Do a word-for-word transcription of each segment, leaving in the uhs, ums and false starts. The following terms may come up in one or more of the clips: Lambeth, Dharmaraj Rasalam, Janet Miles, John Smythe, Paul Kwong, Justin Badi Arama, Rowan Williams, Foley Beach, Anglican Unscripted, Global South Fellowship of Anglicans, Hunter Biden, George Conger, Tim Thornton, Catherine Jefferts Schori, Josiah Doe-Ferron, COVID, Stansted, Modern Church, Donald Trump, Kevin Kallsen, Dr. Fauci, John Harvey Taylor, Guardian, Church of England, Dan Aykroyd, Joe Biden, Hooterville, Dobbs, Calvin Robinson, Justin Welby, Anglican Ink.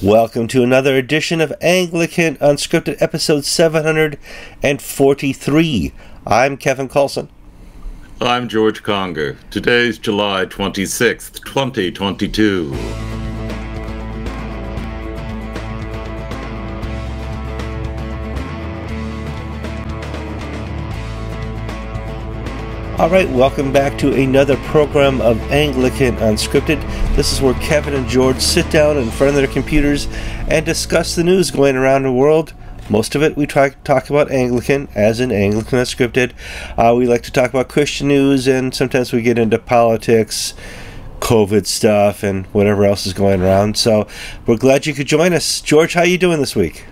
Welcome to another edition of Anglican Unscripted, episode seven hundred forty-three. I'm Kevin Kallsen. I'm George Conger. Today's July twenty-sixth, twenty twenty-two. All right, welcome back to another program of Anglican Unscripted. This is where Kevin and George sit down in front of their computers and discuss the news going around the world. Most of it we try to talk about Anglican, as in Anglican Unscripted. Uh, we like to talk about Christian news, and sometimes we get into politics, COVID stuff, and whatever else is going around. So we're glad you could join us. George, how are you doing this week?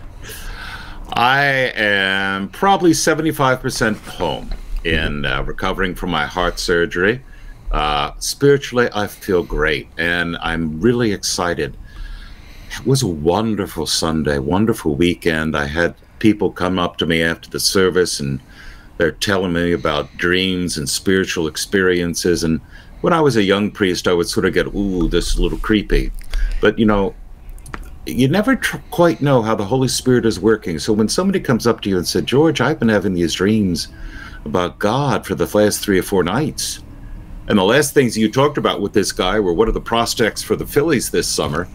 I am probably seventy-five percent home. In uh, recovering from my heart surgery. Uh, spiritually, I feel great, and I'm really excited. It was a wonderful Sunday, wonderful weekend. I had people come up to me after the service, and they're telling me about dreams and spiritual experiences. And when I was a young priest, I would sort of get, ooh, this is a little creepy. But, you know, you never tr quite know how the Holy Spirit is working. So when somebody comes up to you and said, George, I've been having these dreams about God for the last three or four nights, and the last things you talked about with this guy were what are the prospects for the Phillies this summer.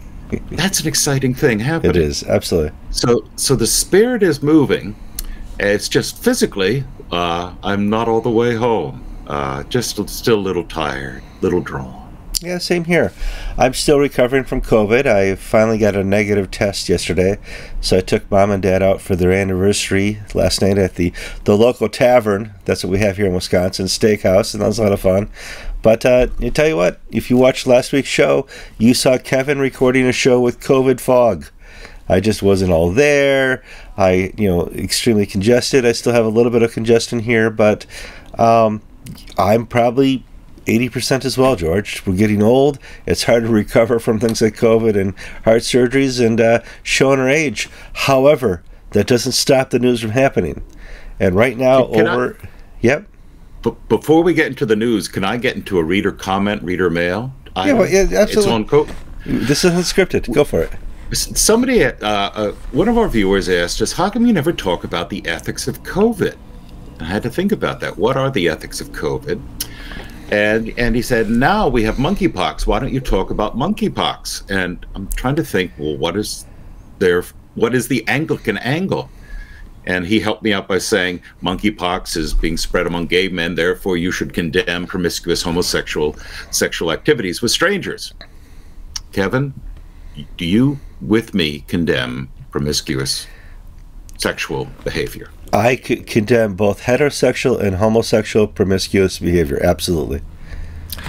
That's an exciting thing happening. It is, absolutely. So, so the Spirit is moving. It's just physically, uh, I'm not all the way home. Uh, just still a little tired, little drawn. Yeah, same here. I'm still recovering from COVID. I finally got a negative test yesterday, so I took Mom and Dad out for their anniversary last night at the, the local tavern. That's what we have here in Wisconsin, Steakhouse, and that was a lot of fun. But uh, I tell you what, if you watched last week's show, you saw Kevin recording a show with COVID fog. I just wasn't all there. I, you know, extremely congested. I still have a little bit of congestion here, but um, I'm probably eighty percent as well, George. We're getting old. It's hard to recover from things like COVID and heart surgeries and uh, showing our age. However, that doesn't stop the news from happening. And right now, can over... I, yep. But before we get into the news, can I get into a reader comment, reader mail? I, yeah, well, yeah, absolutely. It's on co this isn't scripted. Go for it. Somebody, uh, uh, one of our viewers asked us, how come you never talk about the ethics of COVID? I had to think about that. What are the ethics of COVID? And, and he said, now we have monkeypox. Why don't you talk about monkeypox? And I'm trying to think, well, what is there? What is the Anglican angle? And he helped me out by saying, monkeypox is being spread among gay men. Therefore, you should condemn promiscuous homosexual sexual activities with strangers. Kevin, do you, with me, condemn promiscuous sexual behavior? I could condemn both heterosexual and homosexual promiscuous behavior. Absolutely,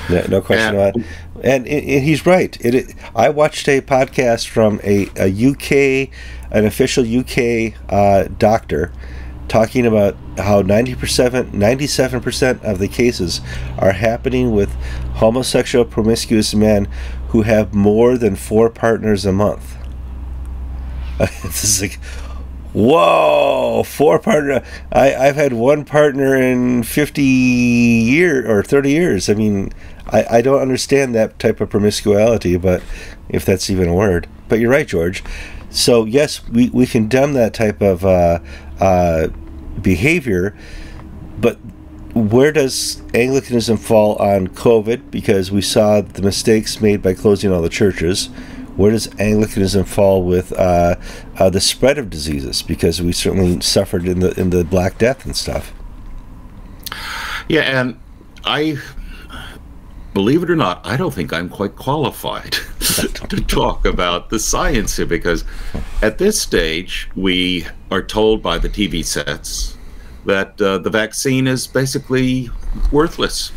no, no question about it. And, and he's right. It, it, I watched a podcast from a, a U K, an official U K uh, doctor, talking about how ninety-seven percent of the cases are happening with homosexual promiscuous men who have more than four partners a month. This is like, whoa, four partner. I, I've had one partner in fifty years or thirty years. I mean, I, I don't understand that type of promiscuity, but if that's even a word. But you're right, George. So, yes, we, we condemn that type of uh, uh, behavior, but where does Anglicanism fall on COVID? Because we saw the mistakes made by closing all the churches. Where does Anglicanism fall with uh, uh, the spread of diseases? Because we certainly suffered in the in the Black Death and stuff. Yeah, and I, believe it or not, I don't think I'm quite qualified to talk about the science here, because at this stage we are told by the T V sets that uh, the vaccine is basically worthless.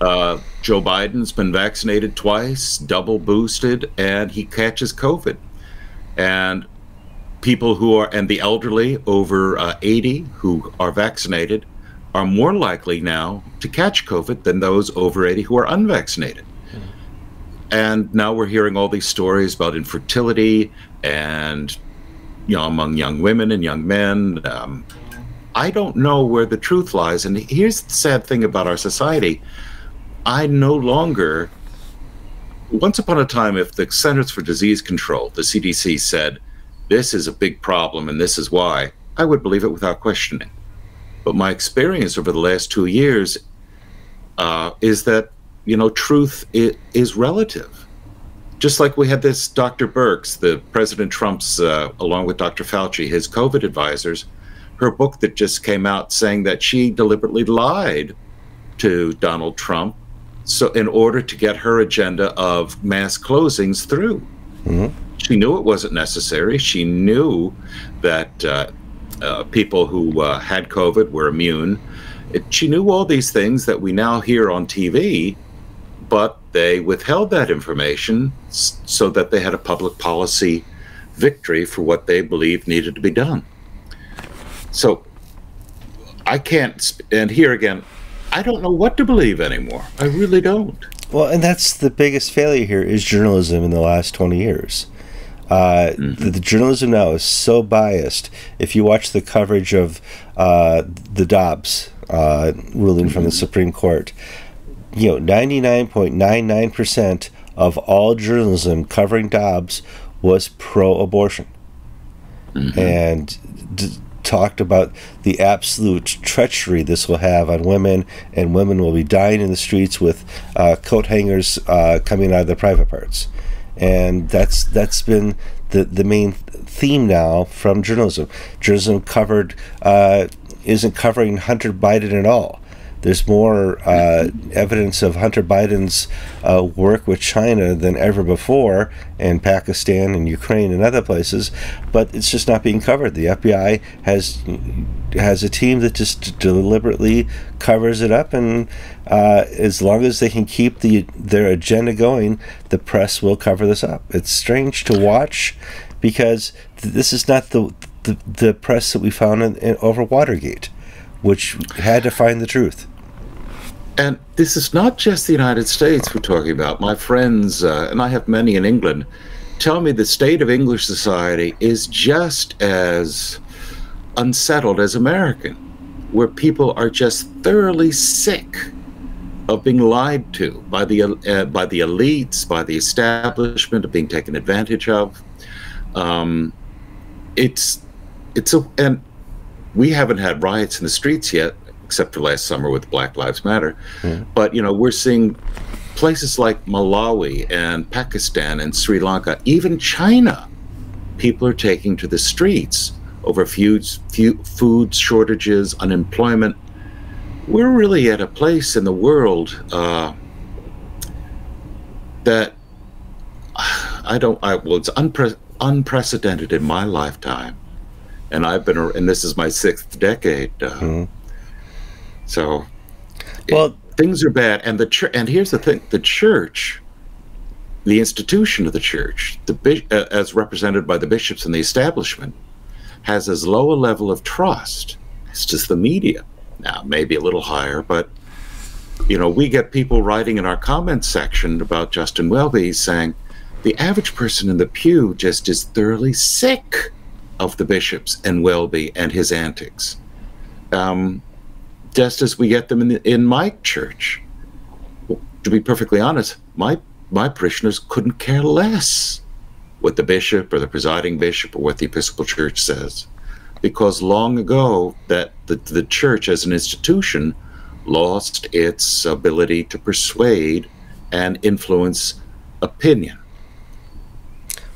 Uh, Joe Biden's been vaccinated twice, double boosted, and he catches COVID. And people who are, and the elderly over uh, eighty who are vaccinated are more likely now to catch COVID than those over eighty who are unvaccinated. Mm-hmm. And now we're hearing all these stories about infertility and, you know, among young women and young men. Um, I don't know where the truth lies. And here's the sad thing about our society. I no longer once upon a time, if the Centers for Disease Control, the C D C, said, this is a big problem and this is why, I would believe it without questioning. But my experience over the last two years uh, is that, you know, truth is, is relative. Just like we had this Doctor Birx, the President Trump's, uh, along with Doctor Fauci, his COVID advisors, her book that just came out saying that she deliberately lied to Donald Trump so in order to get her agenda of mass closings through. Mm-hmm. She knew it wasn't necessary. She knew that uh, uh, people who uh, had COVID were immune. It, she knew all these things that we now hear on T V, but they withheld that information so that they had a public policy victory for what they believed needed to be done. So I can't, and here again, I don't know what to believe anymore. I really don't. Well, and that's the biggest failure here is journalism in the last twenty years. Uh, mm-hmm. the, the journalism now is so biased. If you watch the coverage of uh, the Dobbs uh, ruling mm-hmm. from the Supreme Court, you know, ninety-nine point nine nine percent of all journalism covering Dobbs was pro-abortion. Mm-hmm. And d talked about the absolute treachery this will have on women, and women will be dying in the streets with uh, coat hangers uh, coming out of their private parts. And that's that's been the, the main theme now from journalism. Journalism covered uh, isn't covering Hunter Biden at all. There's more uh, evidence of Hunter Biden's uh, work with China than ever before, and Pakistan and Ukraine and other places, but it's just not being covered. The F B I has has a team that just deliberately covers it up, and uh, as long as they can keep the their agenda going, the press will cover this up. It's strange to watch, because th this is not the, the the press that we found in, in, over Watergate, which had to find the truth. And this is not just the United States we're talking about. My friends, uh, and I have many in England, tell me the state of English society is just as unsettled as American, where people are just thoroughly sick of being lied to by the, uh, by the elites, by the establishment, of being taken advantage of. Um, it's, it's a, and, we haven't had riots in the streets yet, except for last summer with Black Lives Matter. Yeah. But, you know, we're seeing places like Malawi and Pakistan and Sri Lanka, even China, people are taking to the streets over feuds, few, food shortages, unemployment. We're really at a place in the world uh, that I don't, I, well, it's unpre unprecedented in my lifetime. And I've been, and this is my sixth decade. Uh, mm. So, well, it, things are bad. And the church, and here's the thing: the church, the institution of the church, the uh, as represented by the bishops and the establishment, has as low a level of trust as just the media. Now, maybe a little higher, but you know, we get people writing in our comments section about Justin Welby saying the average person in the pew just is thoroughly sick of the bishops and Welby and his antics, um, just as we get them in, the, in my church. Well, to be perfectly honest, my my parishioners couldn't care less what the bishop or the presiding bishop or what the Episcopal Church says, because long ago that the, the church as an institution lost its ability to persuade and influence opinion.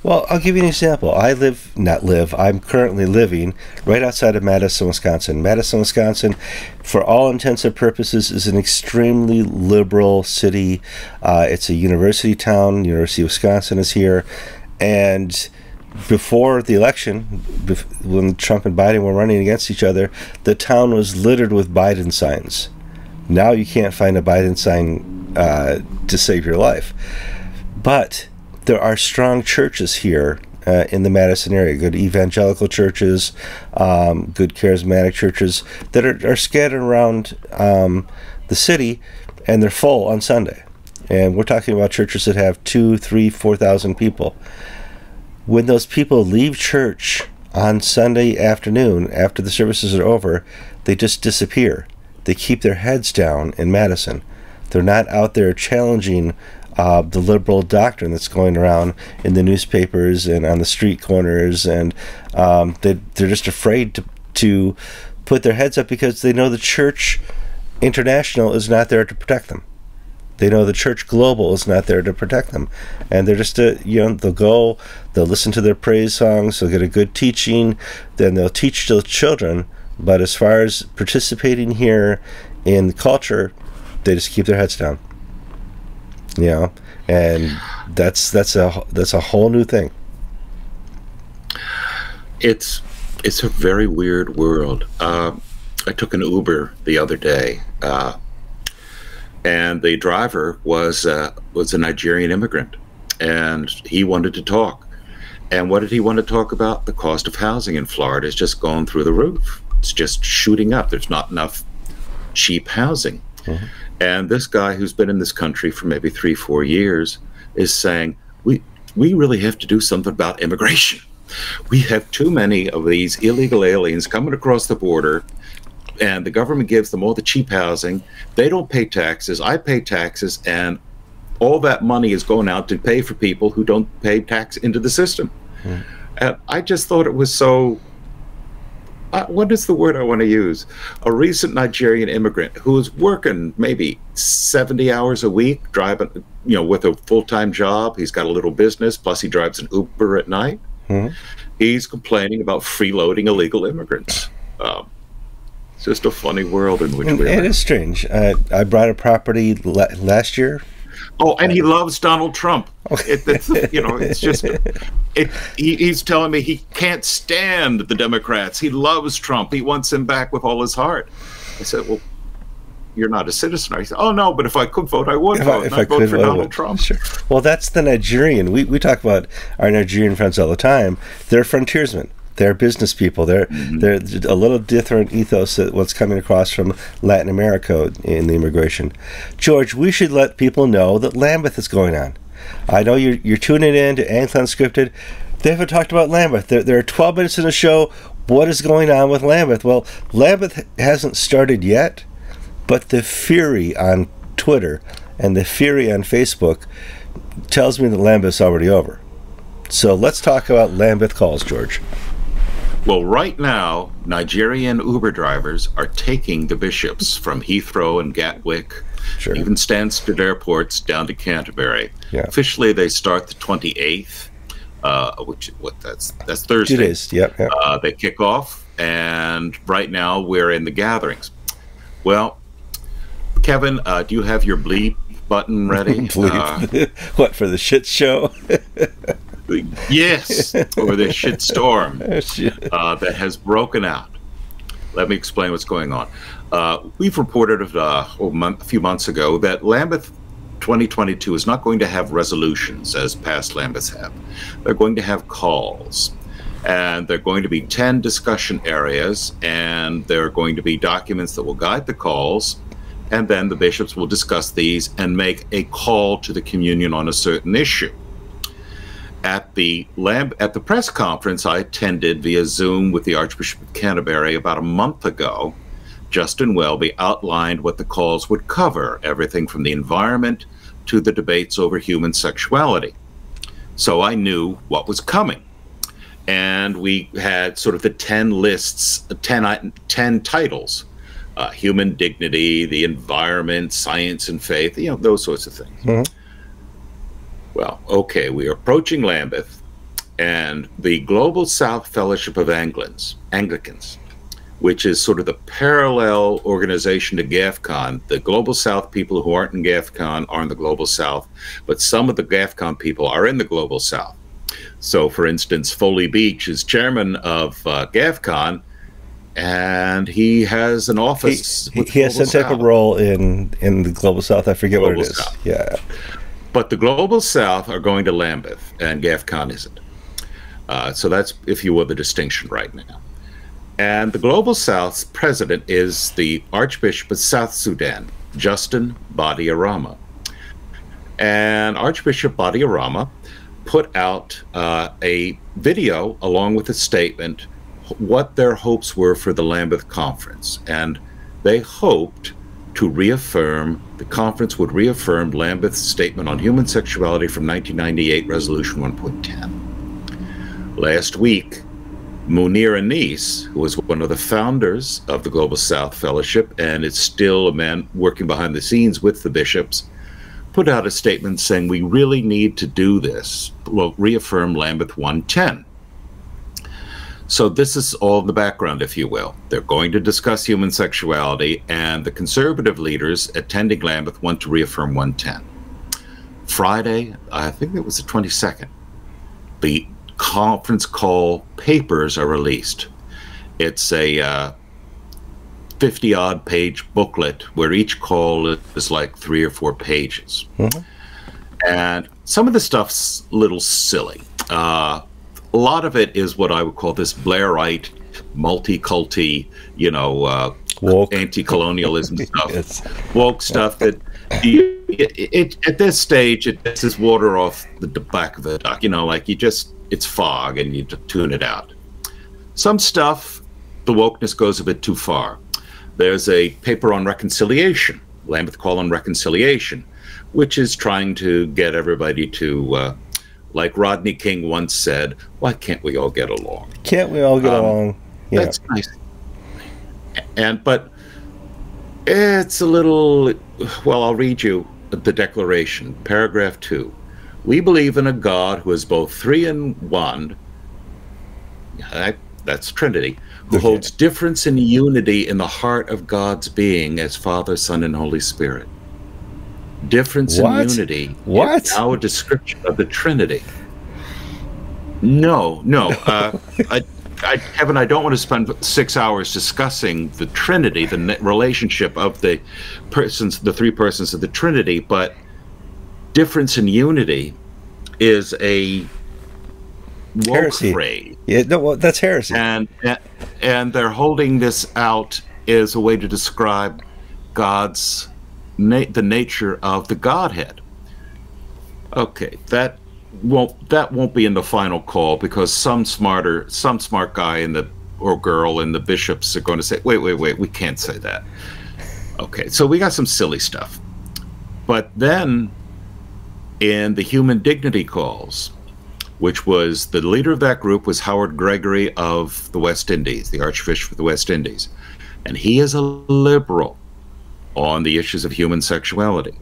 Well, I'll give you an example. I live, not live, I'm currently living right outside of Madison, Wisconsin. Madison, Wisconsin, for all intents and purposes, is an extremely liberal city. Uh, it's a university town. University of Wisconsin is here. And before the election, when Trump and Biden were running against each other, the town was littered with Biden signs. Now you can't find a Biden sign uh, to save your life. But there are strong churches here uh, in the Madison area, good evangelical churches, um, good charismatic churches that are, are scattered around um, the city, and they're full on Sunday. And we're talking about churches that have two, three, four thousand people. When those people leave church on Sunday afternoon, after the services are over, they just disappear. They keep their heads down in Madison. They're not out there challenging uh, the liberal doctrine that's going around in the newspapers and on the street corners, and um, they, they're just afraid to, to put their heads up because they know the Church International is not there to protect them. They know the Church Global is not there to protect them, and they're just a, you know they'll go, they'll listen to their praise songs, they'll get a good teaching, then they'll teach the children. But as far as participating here in the culture, they just keep their heads down. You know, and that's that's a that's a whole new thing. It's it's a very weird world. Uh, I took an Uber the other day. Uh, And the driver was uh, was a Nigerian immigrant, and he wanted to talk. And what did he want to talk about? The cost of housing in Florida is just going through the roof. It's just shooting up. There's not enough cheap housing. Mm-hmm. And this guy who's been in this country for maybe three, four years is saying, we, we really have to do something about immigration. We have too many of these illegal aliens coming across the border, and the government gives them all the cheap housing. They don't pay taxes. I pay taxes, and all that money is going out to pay for people who don't pay tax into the system. Mm. And I just thought it was so, uh, what is the word I want to use? A recent Nigerian immigrant who is working maybe seventy hours a week, driving, you know, with a full-time job. He's got a little business, plus he drives an Uber at night. Mm. He's complaining about freeloading illegal immigrants. Um, It's just a funny world in which we live. It is strange. Uh, I bought a property la last year. Oh, and he loves Donald Trump. It, it's, you know, it's just it, he, he's telling me he can't stand the Democrats. He loves Trump. He wants him back with all his heart. I said, well, you're not a citizen. He said, oh, no, but if I could vote, I would if vote. I, if I, I vote could, for Donald would. Trump. Sure. Well, that's the Nigerian. We, we talk about our Nigerian friends all the time. They're frontiersmen. They're business people. They're mm-hmm. they're a little different ethos that what's coming across from Latin America in the immigration. George, we should let people know that Lambeth is going on. I know you're you're tuning in to Anglican Unscripted. They haven't talked about Lambeth. There there are twelve minutes in the show. What is going on with Lambeth? Well, Lambeth hasn't started yet, but the fury on Twitter and the fury on Facebook tells me that Lambeth's already over. So let's talk about Lambeth calls, George. Well, right now, Nigerian Uber drivers are taking the bishops from Heathrow and Gatwick, sure. even Stansted airports, down to Canterbury. Yeah. Officially, they start the twenty-eighth, uh, which what that's that's Thursday. It is. Yep. yep. Uh, they kick off, and right now we're in the gatherings. Well, Kevin, uh, do you have your bleep button ready? Bleep. Uh, what, for the shit show? Yes, or the shit storm uh, that has broken out. Let me explain what's going on. Uh, we've reported uh, a, month, a few months ago that Lambeth twenty twenty-two is not going to have resolutions as past Lambeths have. They're going to have calls, and there are going to be ten discussion areas, and there are going to be documents that will guide the calls, and then the bishops will discuss these and make a call to the communion on a certain issue. At the Lamb at the press conference I attended via Zoom with the Archbishop of Canterbury about a month ago, Justin Welby outlined what the calls would cover, everything from the environment to the debates over human sexuality. So I knew what was coming. And we had sort of the ten lists, ten, ten titles, uh, human dignity, the environment, science and faith, you know, those sorts of things. Mm-hmm. Well, okay, we are approaching Lambeth, and the Global South Fellowship of Anglicans, Anglicans, which is sort of the parallel organization to GAFCON. The Global South people who aren't in GAFCON are in the Global South, but some of the GAFCON people are in the Global South. So, for instance, Foley Beach is chairman of uh, GAFCON, and he has an office. He, he has some type of role in, in the Global South. I forget what it is. Yeah. But the Global South are going to Lambeth, and GAFCON isn't. Uh, so that's, if you will, the distinction right now. And the Global South's president is the Archbishop of South Sudan, Justin Badi Arama. And Archbishop Badi Arama put out uh, a video along with a statement what their hopes were for the Lambeth conference. And they hoped to reaffirm, the conference would reaffirm Lambeth's statement on human sexuality from nineteen ninety-eight, Resolution one point ten. Last week, Munir Anis, who was one of the founders of the Global South Fellowship and is still a man working behind the scenes with the bishops, put out a statement saying we really need to do this, reaffirm Lambeth one ten. So this is all in the background, if you will. They're going to discuss human sexuality, and the conservative leaders attending Lambeth want to reaffirm one ten. Friday, I think it was the twenty-second, the conference call papers are released. It's a uh, fifty-odd page booklet where each call is like three or four pages. Mm-hmm. And some of the stuff's a little silly. Uh, a lot of it is what I would call this Blairite, multi-culti, you know, uh, anti-colonialism stuff, yes. woke stuff that you, it, it, at this stage, it, this is water off the back of the duck, you know, like you just, it's fog and you tune it out. Some stuff, the wokeness goes a bit too far. There's a paper on reconciliation, Lambeth Call on Reconciliation, which is trying to get everybody to, uh, like Rodney King once said, why can't we all get along? Can't we all get um, along? Yeah. That's nice. And, but it's a little, well, I'll read you the declaration, paragraph two. We believe in a God who is both three and one, I, that's Trinity, who okay. holds difference and unity in the heart of God's being as Father, Son, and Holy Spirit. Difference what? and unity what? is our description of the Trinity. No, no. Uh, I, I, Kevin, I don't want to spend six hours discussing the Trinity, the relationship of the persons, the three persons of the Trinity, but difference in unity is a woke heresy. Phrase. Yeah, no, well, that's heresy. And, and they're holding this out as a way to describe God's, na the nature of the Godhead. Okay, that won't, that won't be in the final call because some smarter, some smart guy in the, or girl in the bishops are going to say, wait, wait, wait, we can't say that. Okay, so we got some silly stuff. But then, in the human dignity calls, which was, the leader of that group was Howard Gregory of the West Indies, the Archbishop of the West Indies. And he is a liberal on the issues of human sexuality.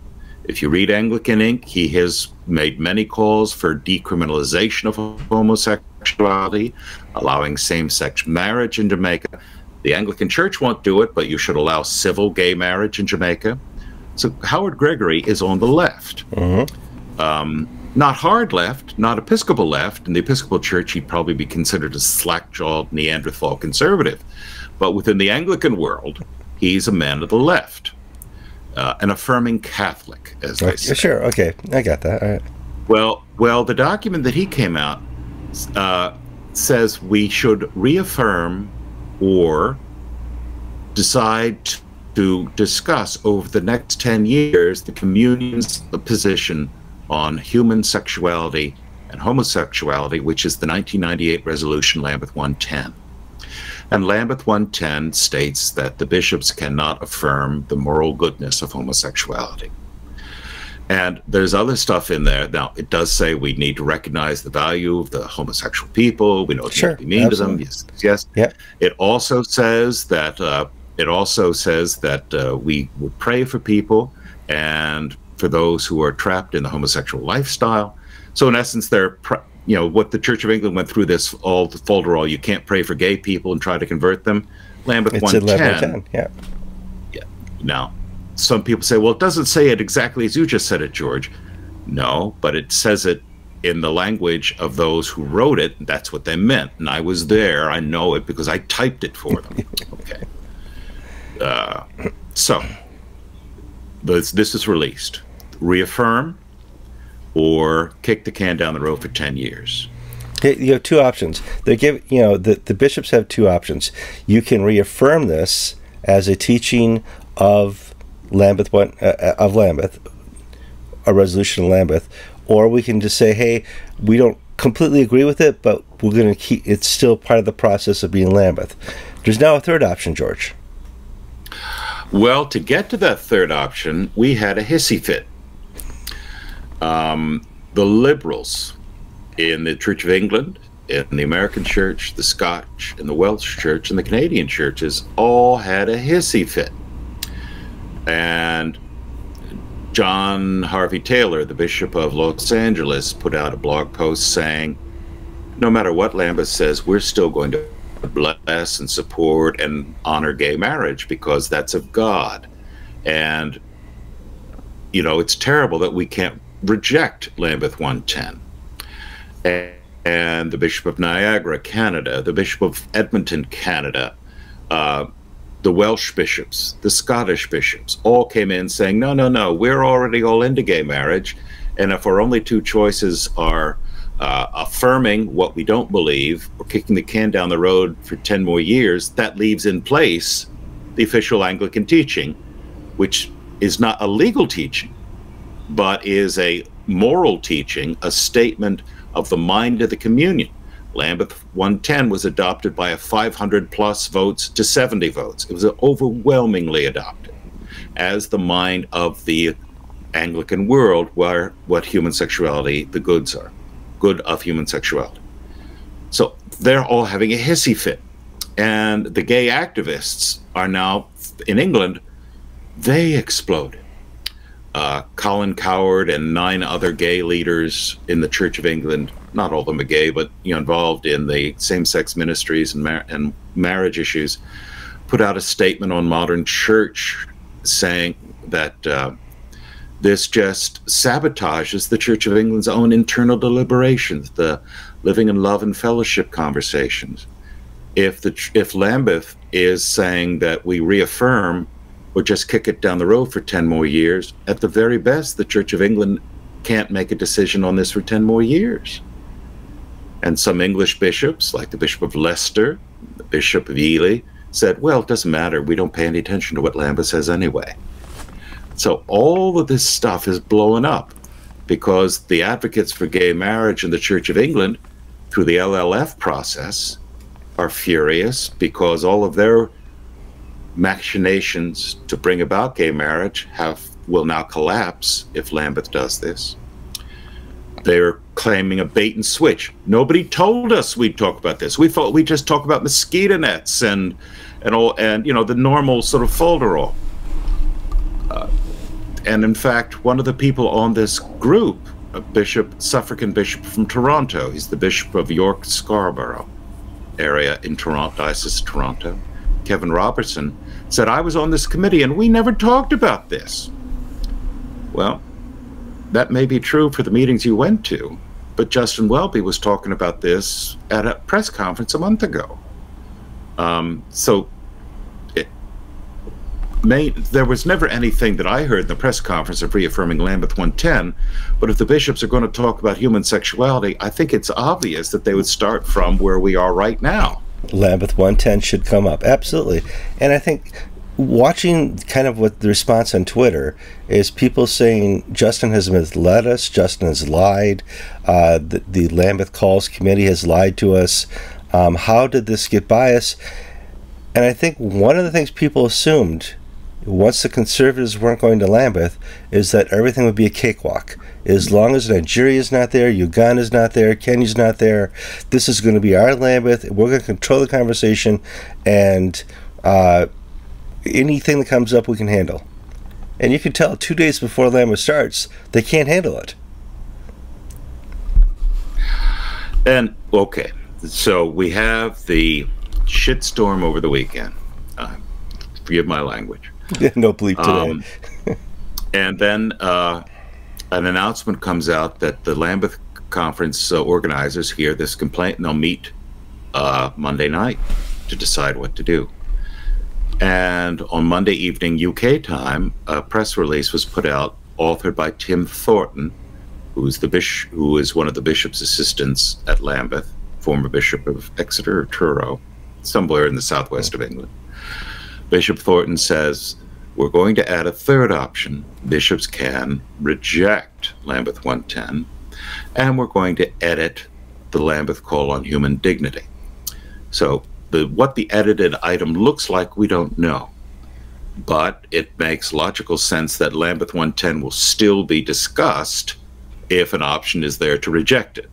If you read Anglican Ink, he has made many calls for decriminalization of homosexuality, allowing same-sex marriage in Jamaica. The Anglican Church won't do it, but you should allow civil gay marriage in Jamaica. So Howard Gregory is on the left. Mm-hmm. Um, not hard left, not Episcopal left. In the Episcopal Church, he'd probably be considered a slack-jawed Neanderthal conservative. But within the Anglican world, he's a man of the left, uh, an affirming Catholic, as they say. Sure, okay, I got that, all right. Well, well, the document that he came out uh, says we should reaffirm or decide to discuss over the next ten years the communion's position on human sexuality and homosexuality, which is the nineteen ninety-eight resolution Lambeth one ten. And Lambeth one ten states that the bishops cannot affirm the moral goodness of homosexuality. And there's other stuff in there. Now, it does say we need to recognize the value of the homosexual people. We know what sure, we mean absolutely. to them. Yes, yes. Yep. It also says that, uh, it also says that uh, we will pray for people and for those who are trapped in the homosexual lifestyle. So in essence, they're, you know, what the Church of England went through this all the folderol, you can't pray for gay people and try to convert them. Lambeth it's one ten. Yeah. yeah. Now, some people say, well, it doesn't say it exactly as you just said it, George. No, but it says it in the language of those who wrote it. That's what they meant. And I was there. I know it because I typed it for them. Okay. Uh, so this, this is released. Reaffirm or kick the can down the road for ten years. You have two options. They give, you know, the, the bishops have two options. You can reaffirm this as a teaching of Lambeth, one, uh, of Lambeth, a resolution of Lambeth, or we can just say, hey, we don't completely agree with it, but we're going to keep, it's still part of the process of being Lambeth. There's now a third option, George. Well, to get to that third option, we had a hissy fit. Um, the liberals in the Church of England, in the American Church, the Scotch, and the Welsh Church, and the Canadian churches all had a hissy fit. And John Harvey Taylor, the Bishop of Los Angeles, put out a blog post saying, no matter what Lambeth says, we're still going to bless and support and honor gay marriage because that's of God. And, you know, it's terrible that we can't reject Lambeth one ten. And, and the Bishop of Niagara, Canada, the Bishop of Edmonton, Canada, uh, the Welsh bishops, the Scottish bishops, all came in saying, no, no, no, we're already all into gay marriage. And if our only two choices are uh, affirming what we don't believe or kicking the can down the road for ten more years, that leaves in place the official Anglican teaching, which is not a legal teaching, but is a moral teaching, a statement of the mind of the communion. Lambeth one ten was adopted by a five hundred plus votes to seventy votes. It was overwhelmingly adopted as the mind of the Anglican world, where what human sexuality, the goods are, good of human sexuality. So they're all having a hissy fit. And the gay activists are now, in England, they exploded. Uh, Colin Coward and nine other gay leaders in the Church of England, not all of them are gay, but you know, involved in the same-sex ministries and, mar and marriage issues, put out a statement on Modern Church saying that uh, this just sabotages the Church of England's own internal deliberations, the living in love and fellowship conversations. If, the, if Lambeth is saying that we reaffirm or just kick it down the road for ten more years, at the very best, the Church of England can't make a decision on this for ten more years. And some English bishops, like the Bishop of Leicester, the Bishop of Ely, said, well, it doesn't matter. We don't pay any attention to what Lambeth says anyway. So all of this stuff is blowing up because the advocates for gay marriage in the Church of England, through the L L F process, are furious because all of their machinations to bring about gay marriage have will now collapse if Lambeth does this. They're claiming a bait and switch. Nobody told us we'd talk about this. We thought we'd just talk about mosquito nets and and all and you know the normal sort of folderol. Uh, and in fact, one of the people on this group, a bishop, suffragan bishop from Toronto, he's the Bishop of York Scarborough area in Toronto, Diocese of Toronto, Kevin Robertson, said, I was on this committee and we never talked about this. Well, that may be true for the meetings you went to, but Justin Welby was talking about this at a press conference a month ago. Um, so it may, there was never anything that I heard in the press conference of reaffirming Lambeth one ten, but if the bishops are going to talk about human sexuality, I think it's obvious that they would start from where we are right now. Lambeth one ten should come up, absolutely. And I think watching kind of what the response on Twitter is, people saying Justin has misled us, Justin has lied, uh, the, the Lambeth Calls Committee has lied to us, um, how did this get by us? And I think one of the things people assumed once the Conservatives weren't going to Lambeth is that everything would be a cakewalk. As long as Nigeria's not there, Uganda's not there, Kenya's not there, this is going to be our Lambeth. We're going to control the conversation, and uh, anything that comes up we can handle. And you can tell two days before Lambeth starts, they can't handle it. And, okay, so we have the shitstorm over the weekend. Uh, forgive my language. No bleep today. Um, and then uh, an announcement comes out that the Lambeth conference uh, organizers hear this complaint and they'll meet uh, Monday night to decide what to do. And on Monday evening U K time, a press release was put out, authored by Tim Thornton, who's the bishop, who is one of the bishop's assistants at Lambeth, former bishop of Exeter or Truro, somewhere in the southwest of England. Bishop Thornton says, we're going to add a third option. Bishops can reject Lambeth one ten, and we're going to edit the Lambeth Call on Human Dignity. So the, what the edited item looks like, we don't know. but it makes logical sense that Lambeth one ten will still be discussed if an option is there to reject it.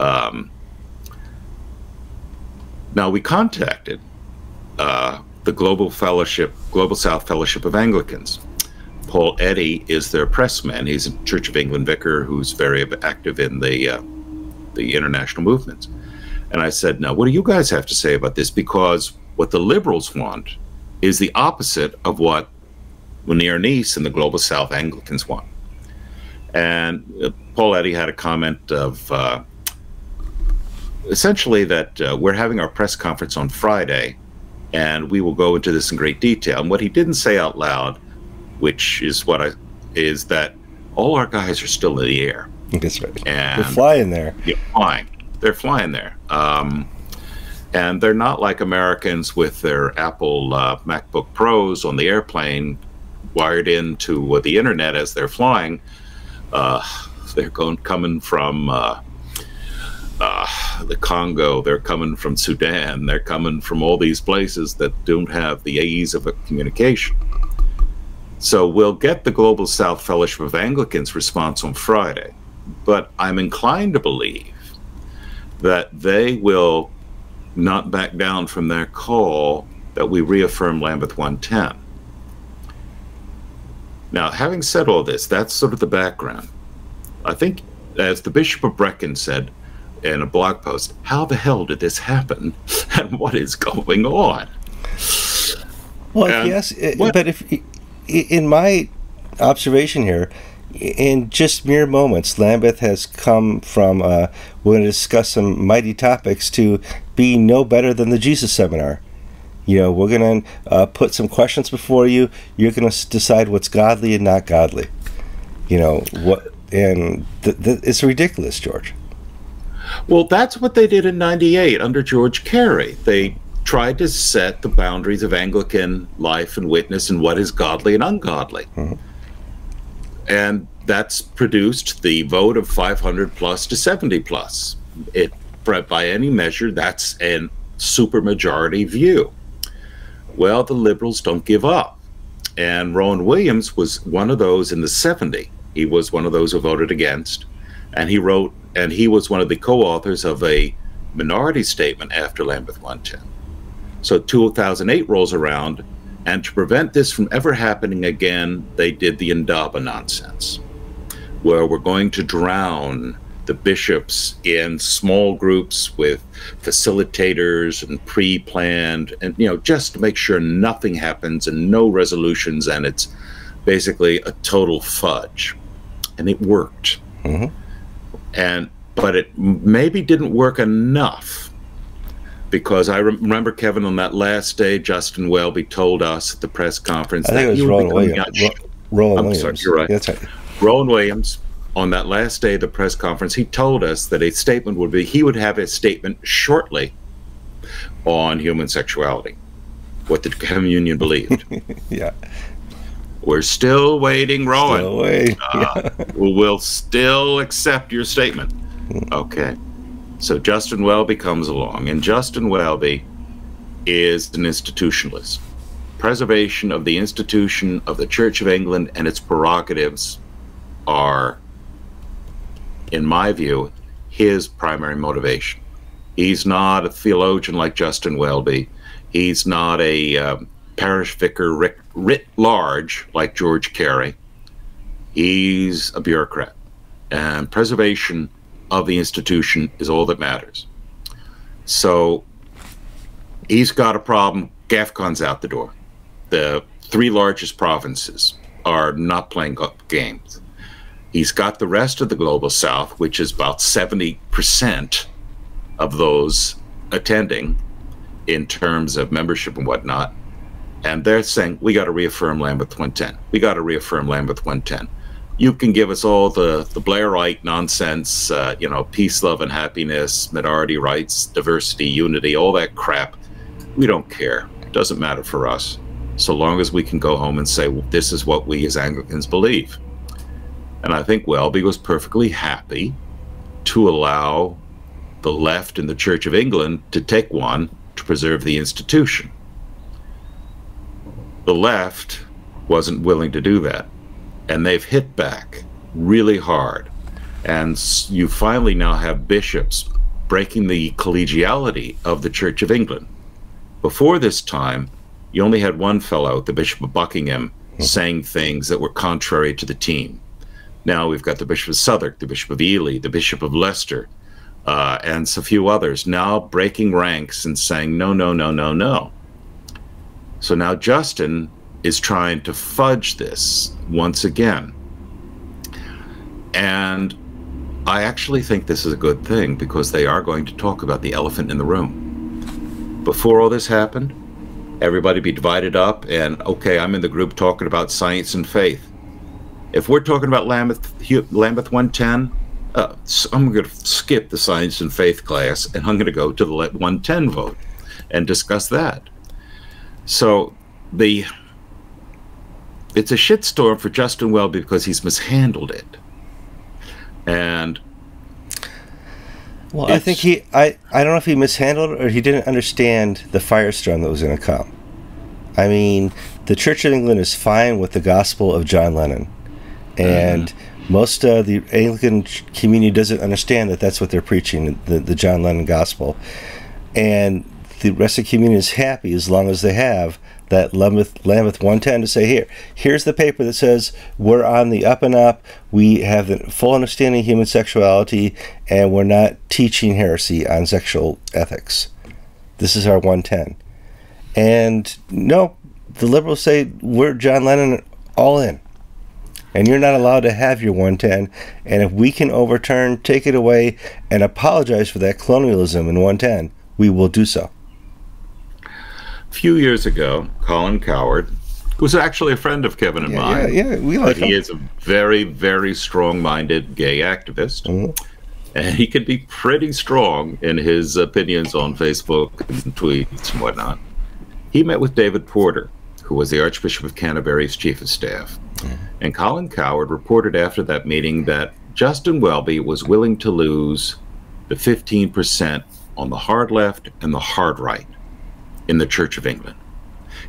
Um, now, we contacted uh, the Global Fellowship, Global South Fellowship of Anglicans. Paul Eddy is their pressman. He's a Church of England vicar who's very active in the, uh, the international movements. And I said, now, what do you guys have to say about this? Because what the liberals want is the opposite of what Munir Anis and the Global South Anglicans want. And uh, Paul Eddy had a comment of uh, essentially that uh, we're having our press conference on Friday, and we will go into this in great detail. And what he didn't say out loud, which is what I, is that all our guys are still in the air. That's right. And they're flying there. Yeah, flying. They're flying there. Um, and they're not like Americans with their Apple uh, MacBook Pros on the airplane wired into uh, the internet as they're flying. Uh, they're going, coming from uh, uh, the Congo. They're coming from Sudan. They're coming from all these places that don't have the ease of a communication. So we'll get the Global South Fellowship of Anglicans response on Friday, but I'm inclined to believe that they will not back down from their call that we reaffirm Lambeth one ten. Now, having said all this, that's sort of the background. I think, as the Bishop of Brecon said in a blog post, how the hell did this happen and what is going on? Well, and yes, it, but if, in my observation here, in just mere moments, Lambeth has come from uh, we're going to discuss some mighty topics to be no better than the Jesus Seminar. You know, we're going to uh, put some questions before you. You're going to decide what's godly and not godly. You know what? And th th it's ridiculous, George. Well, that's what they did in ninety-eight under George Carey. They tried to set the boundaries of Anglican life and witness and what is godly and ungodly. Mm-hmm. And that's produced the vote of five hundred plus to seventy plus. It, by any measure, that's a supermajority view. Well, the liberals don't give up. And Rowan Williams was one of those in the seventies. He was one of those who voted against. And he wrote, and he was one of the co-authors of a minority statement after Lambeth one ten. So two thousand eight rolls around, and to prevent this from ever happening again, they did the Indaba nonsense, where we're going to drown the bishops in small groups with facilitators and pre-planned, and, you know, just to make sure nothing happens and no resolutions, and it's basically a total fudge. And it worked. Mm-hmm. And but it maybe didn't work enough. Because I remember, Kevin, on that last day, Justin Welby told us at the press conference. I think that it was you Rowan Williams. Ro Rowan I'm Williams. Sorry, you're right. That's right. Rowan Williams, on that last day of the press conference, he told us that a statement would be, he would have a statement shortly on human sexuality, what the communion believed. Yeah. We're still waiting, Rowan. Still waiting. Uh, yeah. We'll still accept your statement. Okay. So Justin Welby comes along, and Justin Welby is an institutionalist. Preservation of the institution of the Church of England and its prerogatives are, in my view, his primary motivation. He's not a theologian like Justin Welby. He's not a uh, parish vicar writ, writ large like George Carey. He's a bureaucrat, and preservation of the institution is all that matters. So he's got a problem. GAFCON's out the door. The three largest provinces are not playing games. He's got the rest of the Global South, which is about seventy percent of those attending in terms of membership and whatnot. And they're saying, we got to reaffirm Lambeth one ten. We got to reaffirm Lambeth one ten. You can give us all the, the Blairite nonsense, uh, you know, peace, love, and happiness, minority rights, diversity, unity, all that crap. We don't care. It doesn't matter for us, so long as we can go home and say, well, this is what we as Anglicans believe. And I think Welby was perfectly happy to allow the left in the Church of England to take one to preserve the institution. The left wasn't willing to do that, and they've hit back really hard. And you finally now have bishops breaking the collegiality of the Church of England. Before this time, you only had one fellow, the Bishop of Buckingham, mm-hmm. saying things that were contrary to the team. Now we've got the Bishop of Southwark, the Bishop of Ely, the Bishop of Leicester, uh, and a few others now breaking ranks and saying, no, no, no, no, no. So now Justin is trying to fudge this once again. And I actually think this is a good thing, because they are going to talk about the elephant in the room. Before all this happened, everybody be divided up and, okay, I'm in the group talking about science and faith. If we're talking about Lambeth, Lambeth one ten, uh, so I'm going to skip the science and faith class, and I'm going to go to the one ten vote and discuss that. So the it's a shitstorm for Justin Welby because he's mishandled it. And well, I think he I I don't know if he mishandled it or he didn't understand the firestorm that was going to come. I mean, the Church of England is fine with the gospel of John Lennon, and mm-hmm. most of the Anglican community doesn't understand that that's what they're preaching, the, the John Lennon gospel. And the rest of the community is happy as long as they have that Lambeth, Lambeth one ten to say, here, here's the paper that says we're on the up and up, we have the full understanding of human sexuality, and we're not teaching heresy on sexual ethics. This is our one ten. And no, the liberals say, we're John Lennon all in, and you're not allowed to have your one ten, and if we can overturn, take it away, and apologize for that colonialism in one ten, we will do so. A few years ago, Colin Coward, who's actually a friend of Kevin and yeah, mine, yeah, yeah, we like but him. He is a very, very strong-minded gay activist, mm-hmm. and he can be pretty strong in his opinions on Facebook and tweets and whatnot. He met with David Porter, who was the Archbishop of Canterbury's chief of staff, mm-hmm. and Colin Coward reported after that meeting that Justin Welby was willing to lose the fifteen percent on the hard left and the hard right in the Church of England.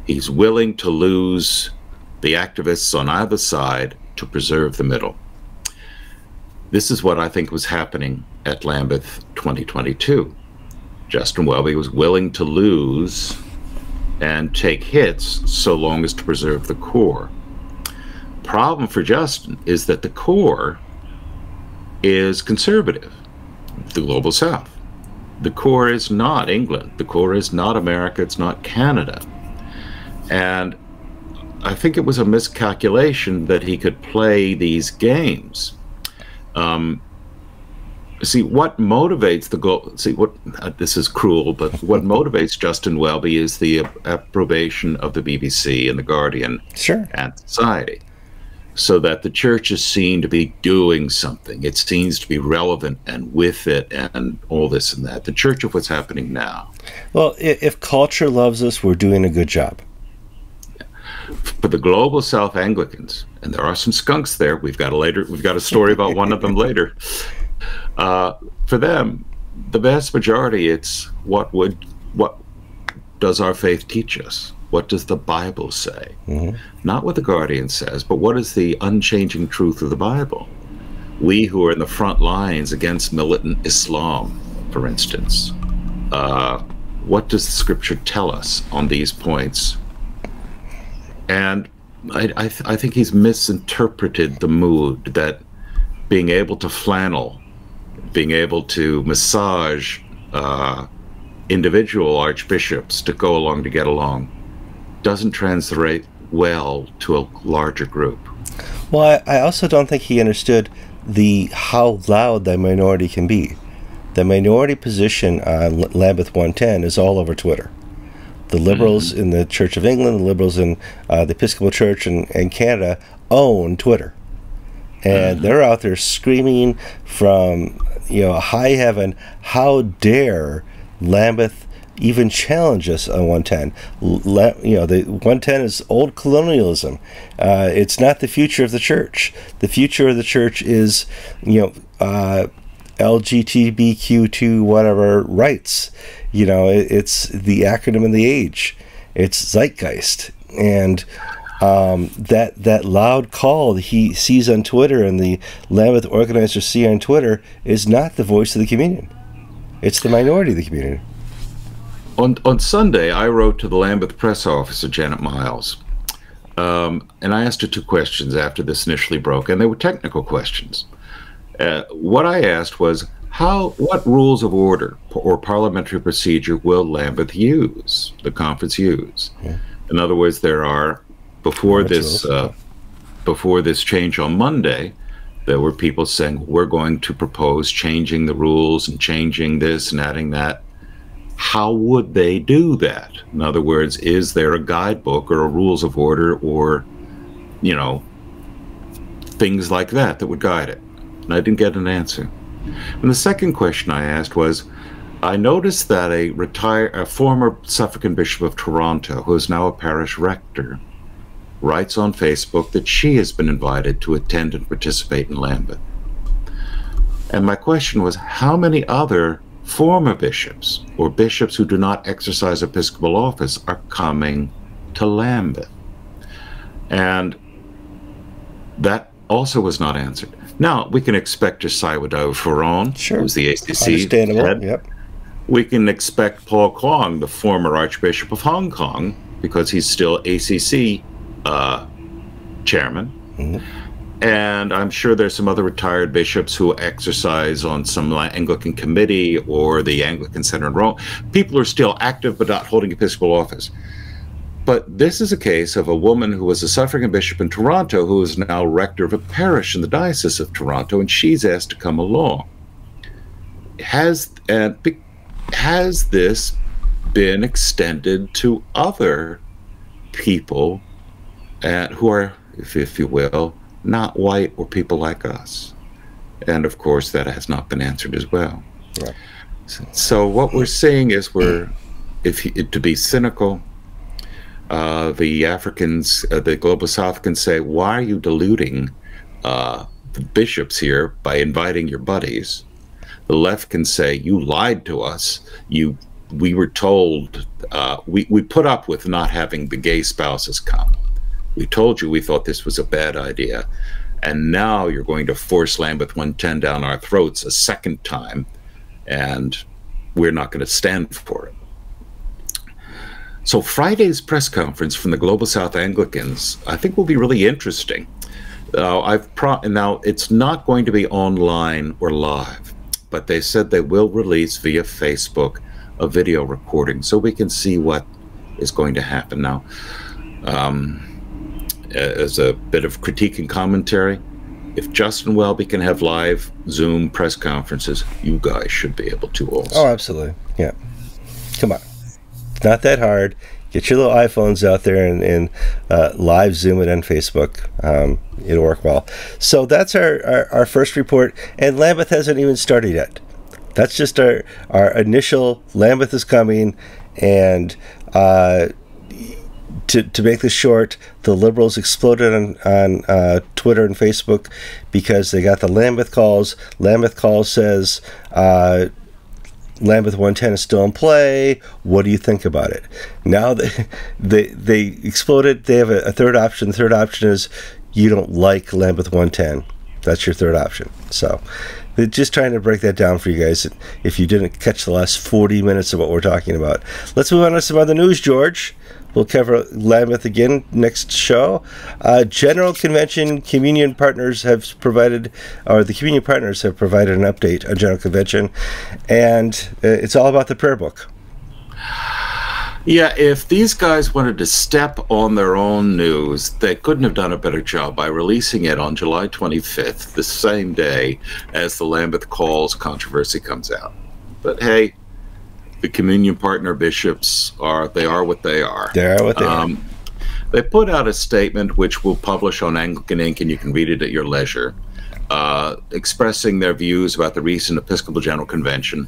He's willing to lose the activists on either side to preserve the middle. This is what I think was happening at Lambeth twenty twenty-two. Justin Welby was willing to lose and take hits so long as to preserve the core. Problem for Justin is that the core is conservative, the Global South. The core is not England. The core is not America. It's not Canada. And I think it was a miscalculation that he could play these games. Um, see, what motivates the goal? See, what uh, this is cruel, but what motivates Justin Welby is the uh, approbation of the B B C and the Guardian sure. and society, so that the church is seen to be doing something. It seems to be relevant and with it and all this and that. The church of what's happening now. Well, if culture loves us, we're doing a good job. For the Global South Anglicans, and there are some skunks there. We've got a later. We've got a story about one of them later. Uh, for them, the vast majority, it's what would what does our faith teach us? What does the Bible say? Mm-hmm. Not what the Guardian says, but what is the unchanging truth of the Bible? We who are in the front lines against militant Islam, for instance, uh, what does the scripture tell us on these points? And I, I, th I think he's misinterpreted the mood, that being able to flannel, being able to massage uh, individual archbishops to go along to get along, doesn't translate well to a larger group. Well, I, I also don't think he understood the how loud the minority can be. The minority position on Lambeth one ten is all over Twitter. The liberals mm-hmm. in the Church of England, the liberals in uh, the Episcopal Church in, in Canada own Twitter. And mm-hmm. they're out there screaming from, you know, high heaven, how dare Lambeth even challenge us on one ten. La you know, the one ten is old colonialism. Uh, it's not the future of the church. The future of the church is, you know, uh, L G B T Q two whatever rights. You know, it, it's the acronym of the age. It's zeitgeist. And um, that that loud call that he sees on Twitter and the Lambeth organizers see on Twitter is not the voice of the communion. It's the minority of the community. On, on Sunday, I wrote to the Lambeth press officer, Janet Miles, um, and I asked her two questions after this initially broke, and they were technical questions. Uh, what I asked was, how, what rules of order or parliamentary procedure will Lambeth use, the conference use? Yeah. In other words, there are, before this, uh, before this change on Monday, there were people saying, we're going to propose changing the rules and changing this and adding that. How would they do that? In other words, is there a guidebook or a rules of order or, you know, things like that that would guide it? And I didn't get an answer. And the second question I asked was, I noticed that a, retire, a former Suffragan Bishop of Toronto, who is now a parish rector, writes on Facebook that she has been invited to attend and participate in Lambeth. And my question was, how many other former bishops or bishops who do not exercise Episcopal office are coming to Lambeth? And that also was not answered. Now, we can expect Josiah Doe-Ferron, sure, who's the A C C head. Yep. We can expect Paul Kwong, the former Archbishop of Hong Kong, because he's still A C C Uh, chairman, mm-hmm. and I'm sure there's some other retired bishops who exercise on some Anglican committee or the Anglican Center in Rome. People are still active but not holding Episcopal office. But this is a case of a woman who was a Suffragan bishop in Toronto who is now rector of a parish in the Diocese of Toronto, and she's asked to come along. Has, uh, has this been extended to other people and who are, if, if you will, not white or people like us? And of course, that has not been answered as well. Right. So, so what we're seeing is we're, if you, to be cynical, uh, the Africans, uh, the Global South can say, why are you deluding uh, the bishops here by inviting your buddies? The left can say, you lied to us. You, we were told, uh, we, we put up with not having the gay spouses come. We told you we thought this was a bad idea, and now you're going to force Lambeth one ten down our throats a second time, and we're not going to stand for it. So Friday's press conference from the Global South Anglicans, I think, will be really interesting. Uh, I've pro now it's not going to be online or live, but they said they will release via Facebook a video recording so we can see what is going to happen now. Um, as a bit of critique and commentary, if Justin Welby can have live Zoom press conferences, you guys should be able to also. Oh, absolutely. Yeah. Come on. It's not that hard. Get your little iPhones out there and, and uh, live Zoom it on Facebook. Um, it'll work well. So that's our, our, our first report. And Lambeth hasn't even started yet. That's just our, our initial Lambeth is coming. And uh, To, to make this short, the Liberals exploded on, on uh, Twitter and Facebook because they got the Lambeth calls. Lambeth call says, uh, Lambeth one ten is still in play. What do you think about it? Now they, they, they exploded. They have a, a third option. The third option is you don't like Lambeth one ten. That's your third option. So they're just trying to break that down for you guys if you didn't catch the last forty minutes of what we're talking about. Let's move on to some other news, George. We'll cover Lambeth again next show. Uh, General Convention Communion Partners have provided, or the Communion Partners have provided an update on General Convention, and uh, it's all about the prayer book. Yeah, if these guys wanted to step on their own news, they couldn't have done a better job by releasing it on July twenty-fifth, the same day as the Lambeth Calls controversy comes out. But hey, the communion partner bishops are, they are what they are. They are what they um, are. They put out a statement which we'll publish on Anglican Ink, and you can read it at your leisure, uh, expressing their views about the recent Episcopal General Convention.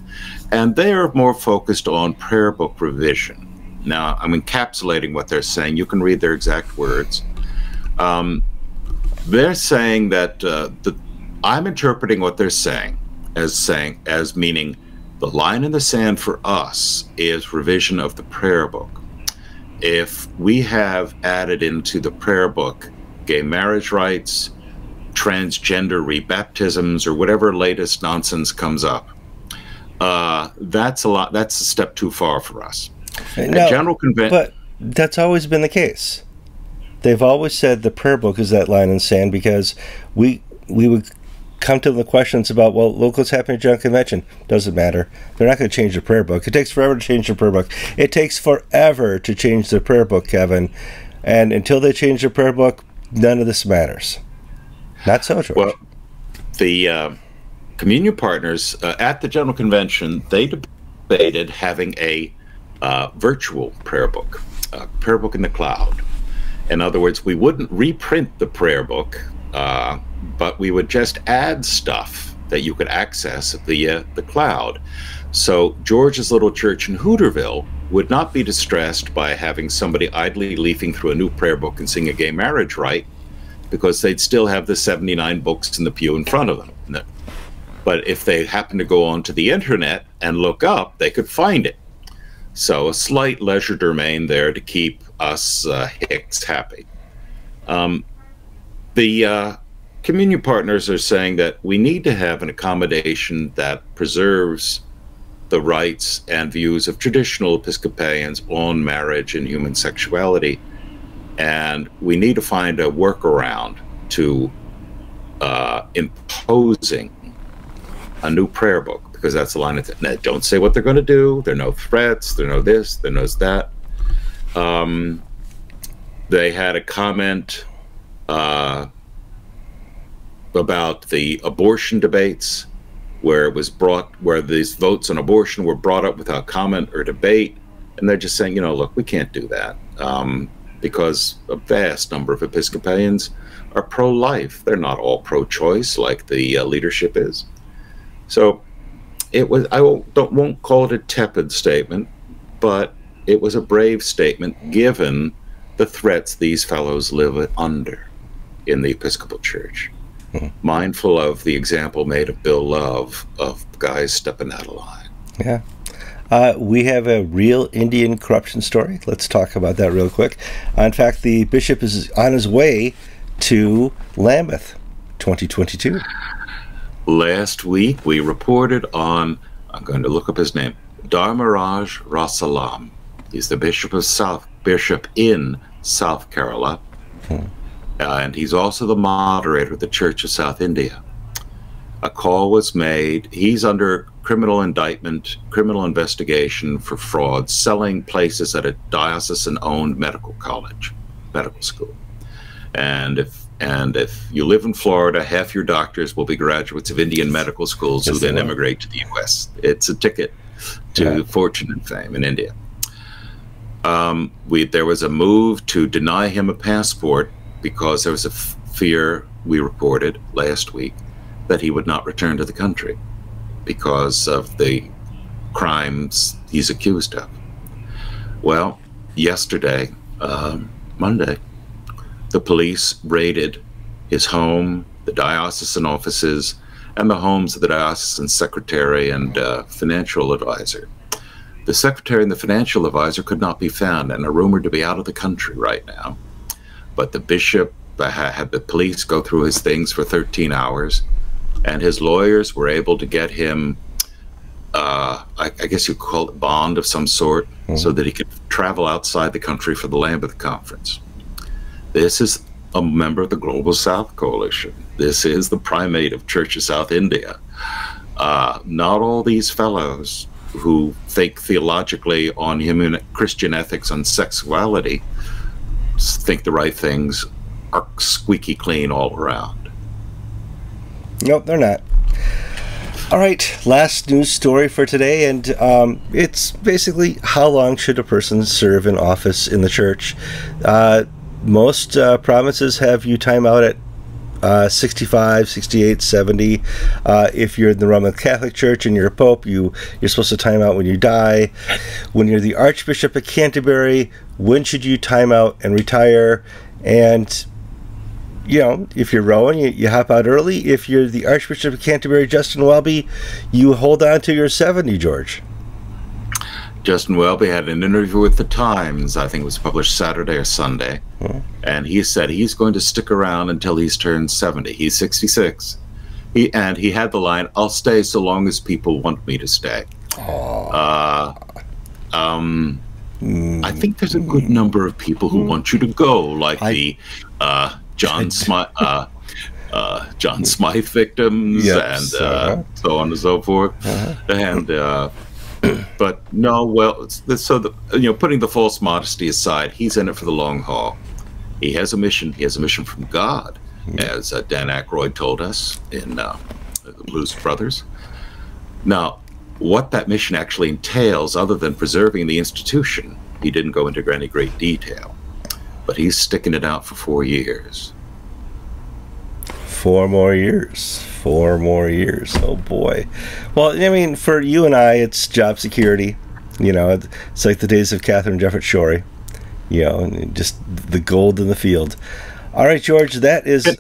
And they are more focused on prayer book revision. Now, I'm encapsulating what they're saying. You can read their exact words. Um, they're saying that, uh, the, I'm interpreting what they're saying as saying, as meaning, the line in the sand for us is revision of the prayer book. if we have added into the prayer book gay marriage rights, transgender rebaptisms, or whatever latest nonsense comes up, uh, that's a lot. That's a step too far for us. No, a general convention, but that's always been the case. They've always said the prayer book is that line in the sand, because we we would come to the questions about, well, look what's happening at General Convention. Doesn't matter. They're not going to change the prayer book. It takes forever to change the prayer book. It takes forever to change the prayer book, Kevin. And until they change the prayer book, none of this matters. Not so, George. Well, the uh, communion partners uh, at the General Convention, they debated having a uh, virtual prayer book, a prayer book in the cloud. In other words, we wouldn't reprint the prayer book, uh, but we would just add stuff that you could access via the cloud. So George's little church in Hooterville would not be distressed by having somebody idly leafing through a new prayer book and seeing a gay marriage rite, because they'd still have the seventy-nine books in the pew in front of them. But if they happened to go onto the internet and look up, they could find it. So a slight leisure domain there to keep us uh, hicks happy. Um, the uh, communion partners are saying that we need to have an accommodation that preserves the rights and views of traditional Episcopalians on marriage and human sexuality. And we need to find a workaround to uh, imposing a new prayer book, because that's the line of it. Don't say what they're going to do. There are no threats. There are no this. There are no that. Um, they had a comment uh, about the abortion debates, where it was brought, where these votes on abortion were brought up without comment or debate, and they're just saying, you know, look, we can't do that. Um, because a vast number of Episcopalians are pro-life. They're not all pro-choice like the uh, leadership is. So it was, I won't, don't, won't call it a tepid statement, but it was a brave statement given the threats these fellows live under in the Episcopal Church. Mm-hmm. Mindful of the example made of Bill Love, of guys stepping out of line. Yeah. Uh, we have a real Indian corruption story. Let's talk about that real quick. Uh, in fact, the bishop is on his way to Lambeth, twenty twenty-two. Last week, we reported on, I'm going to look up his name, Dharmaraj Rasalam. He's the bishop of South, bishop in South Kerala. Hmm. Uh, and he's also the moderator of the Church of South India. A call was made. He's under criminal indictment, criminal investigation for fraud, selling places at a diocesan-owned medical college, medical school. And if and if you live in Florida, half your doctors will be graduates of Indian medical schools who then immigrate to the U S It's a ticket to yeah. fortune and fame in India. Um, we there was a move to deny him a passport because there was a f fear we reported last week that he would not return to the country because of the crimes he's accused of. Well, yesterday, um, Monday, the police raided his home, the diocesan offices, and the homes of the diocesan secretary and uh, financial advisor. The secretary and the financial advisor could not be found and are rumored to be out of the country right now. But the bishop uh, had the police go through his things for thirteen hours, and his lawyers were able to get him, uh, I, I guess you call it bond of some sort, mm-hmm. so that he could travel outside the country for the Lambeth conference. This is a member of the Global South Coalition. This is the primate of Church of South India. Uh, not all these fellows who think theologically on human, Christian ethics, on sexuality, think the right things, are squeaky clean all around. Nope, they're not. All right, last news story for today, and um, it's basically how long should a person serve in office in the church? Uh, most uh, provinces have you time out at uh, sixty-five, sixty-eight, seventy. Uh, if you're in the Roman Catholic Church and you're a pope, you, you're supposed to time out when you die. When you're the Archbishop of Canterbury, when should you time out and retire? And you know, if you're Rowan, you, you hop out early. If you're the Archbishop of Canterbury, Justin Welby, you hold on to your seventy, George. Justin Welby had an interview with The Times, I think it was published Saturday or Sunday, yeah. and he said he's going to stick around until he's turned seventy. He's sixty-six. He, and he had the line, I'll stay so long as people want me to stay. Uh, um, mm. I think there's a good number of people who mm. want you to go, like I, the uh, John Smythe uh, uh, John Smythe victims, yes, and uh, uh-huh. so on and so forth. Uh-huh. And uh, but no, well, so the, you know, putting the false modesty aside, he's in it for the long haul. He has a mission. He has a mission from God, mm. as uh, Dan Aykroyd told us in uh, the Blues Brothers. Now, what that mission actually entails, other than preserving the institution, he didn't go into any great detail. But he's sticking it out for four years. Four more years. Four more years. Oh, boy. Well, I mean, for you and I, it's job security. You know, it's like the days of Catherine Jeffett Schori. You know, just the gold in the field. All right, George, that is... Can,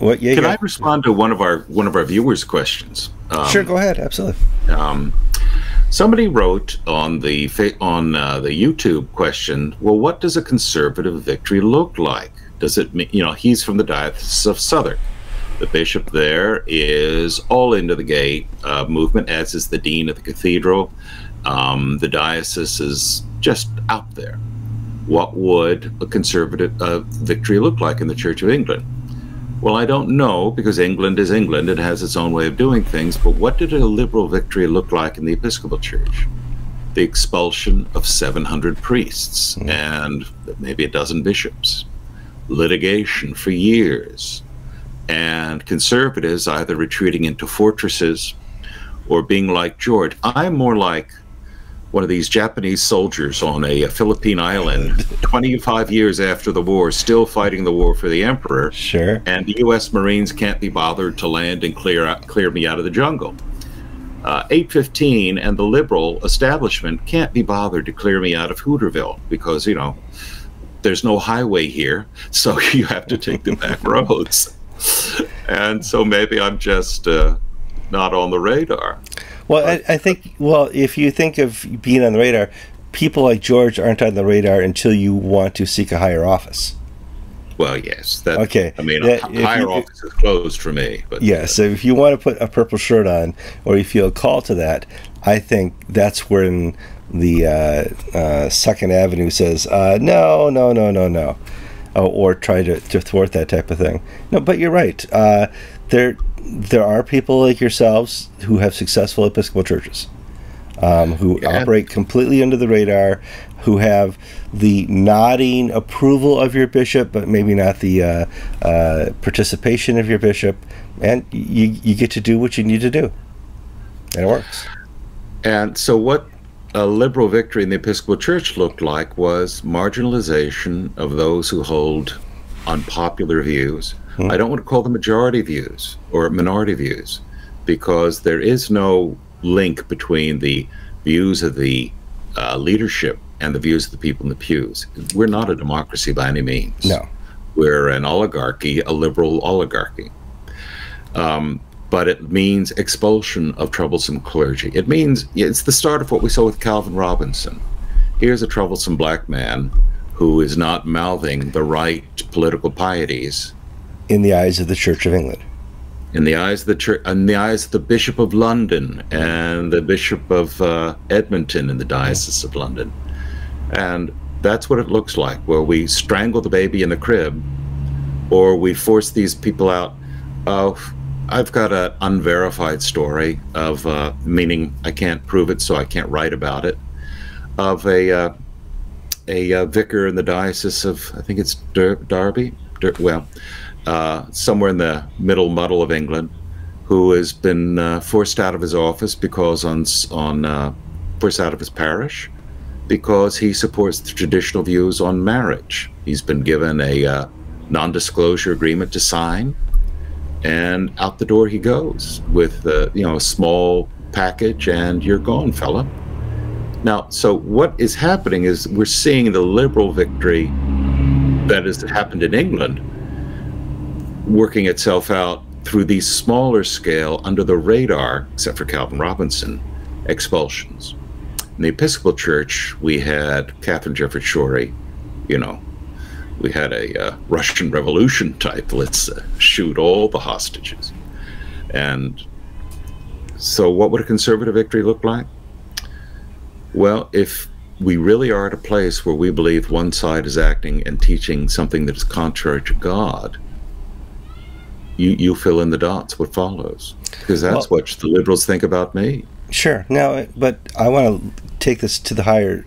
what you can got? I respond to one of our one of our viewers' questions? Um, sure, go ahead. Absolutely. Um, Somebody wrote on the on uh, the YouTube question, well, what does a conservative victory look like? Does it mean, you know, he's from the Diocese of Southwark. The bishop there is all into the gay uh, movement, as is the dean of the cathedral. Um, the diocese is just out there. What would a conservative uh, victory look like in the Church of England? Well, I don't know, because England is England. It has its own way of doing things. But what did a liberal victory look like in the Episcopal Church? The expulsion of seven hundred priests mm. and maybe a dozen bishops. Litigation for years. And conservatives either retreating into fortresses or being like George. I'm more like one of these Japanese soldiers on a, a Philippine island twenty-five years after the war, still fighting the war for the emperor. Sure. And the U S Marines can't be bothered to land and clear out, clear me out of the jungle. Uh, eight fifteen and the liberal establishment can't be bothered to clear me out of Hooterville because, you know, there's no highway here, so you have to take the back roads. And so maybe I'm just uh, not on the radar. Well, I, I think, well, if you think of being on the radar, people like George aren't on the radar until you want to seek a higher office. Well, yes. That, okay. I mean, that, a higher you, office is closed for me. But, yes. Yeah, uh, so if you want to put a purple shirt on or you feel a call to that, I think that's when the uh, uh, Second Avenue says, uh, no, no, no, no, no, oh, or try to, to thwart that type of thing. No, but you're right. Uh, there There are people like yourselves who have successful Episcopal churches, um, who yeah. operate completely under the radar, who have the nodding approval of your bishop, but maybe not the uh, uh, participation of your bishop, and you, you get to do what you need to do, and it works. And so what a liberal victory in the Episcopal Church looked like was marginalization of those who hold unpopular views. I don't want to call them majority views or minority views, because there is no link between the views of the uh, leadership and the views of the people in the pews. We're not a democracy by any means. No. We're an oligarchy, a liberal oligarchy. Um, but it means expulsion of troublesome clergy. It means it's the start of what we saw with Calvin Robinson. Here's a troublesome black man who is not mouthing the right political pieties in the eyes of the Church of England, in the eyes of the church, in the eyes of the Bishop of London and the Bishop of uh, Edmonton in the Diocese of London, and that's what it looks like. Where we strangle the baby in the crib, or we force these people out. Uh, I've got an unverified story of, uh, meaning I can't prove it, so I can't write about it, of a uh, a uh, vicar in the Diocese of, I think it's Der Derby, Der well. Uh, somewhere in the middle muddle of England, who has been uh, forced out of his office because on on uh, forced out of his parish because he supports the traditional views on marriage. He's been given a uh, non-disclosure agreement to sign, and out the door he goes with uh, you know, a small package, and you're gone, fella. Now, so what is happening is we're seeing the liberal victory that has happened in England working itself out through these smaller scale, under the radar, except for Calvin Robinson, expulsions. In the Episcopal Church, we had Catherine Jefferts Schori, you know, we had a uh, Russian Revolution type, let's uh, shoot all the hostages. And so what would a conservative victory look like? Well, if we really are at a place where we believe one side is acting and teaching something that is contrary to God, you, you fill in the dots what follows, because that's well, what the liberals think about me. Sure. Now, but I want to take this to the higher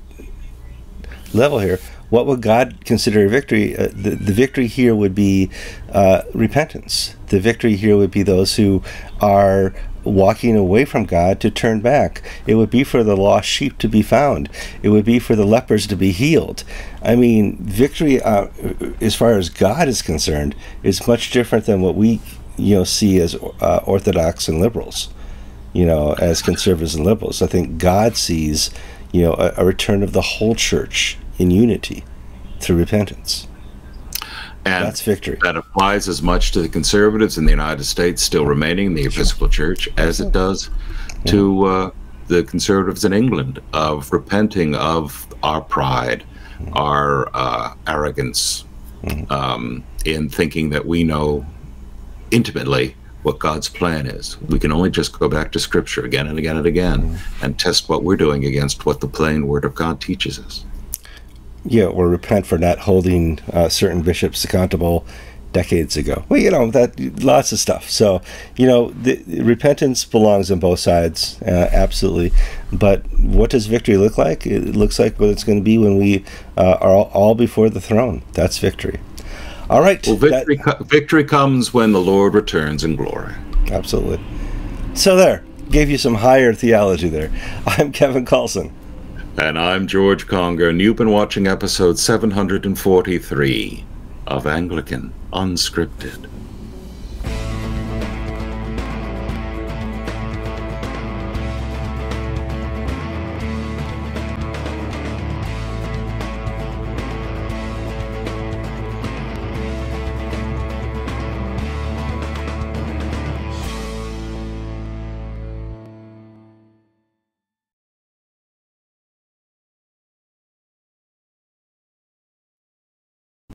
level here. What would God consider a victory? Uh, the, the victory here would be uh, repentance. The victory here would be those who are walking away from God to turn back. It would be for the lost sheep to be found. It would be for the lepers to be healed. I mean, victory, uh, as far as God is concerned, is much different than what we, you know, see as uh, Orthodox and liberals, you know, as conservatives and liberals. I think God sees, you know, a, a return of the whole church in unity through repentance. And that's victory. That applies as much to the conservatives in the United States still remaining in the Episcopal Church as it does to uh, the conservatives in England, of repenting of our pride, our uh, arrogance, um, in thinking that we know intimately what God's plan is. We can only just go back to Scripture again and again and again and test what we're doing against what the plain Word of God teaches us. Yeah, or repent for not holding uh, certain bishops accountable decades ago. Well, you know, that lots of stuff. So, you know, the, the repentance belongs on both sides, uh, absolutely. But what does victory look like? It looks like what it's going to be when we uh, are all, all before the throne. That's victory. All right. Well, victory, that, co victory comes when the Lord returns in glory. Absolutely. So there, gave you some higher theology there. I'm Kevin Kallsen. And I'm George Conger, and you've been watching episode seven hundred forty-three of Anglican Unscripted.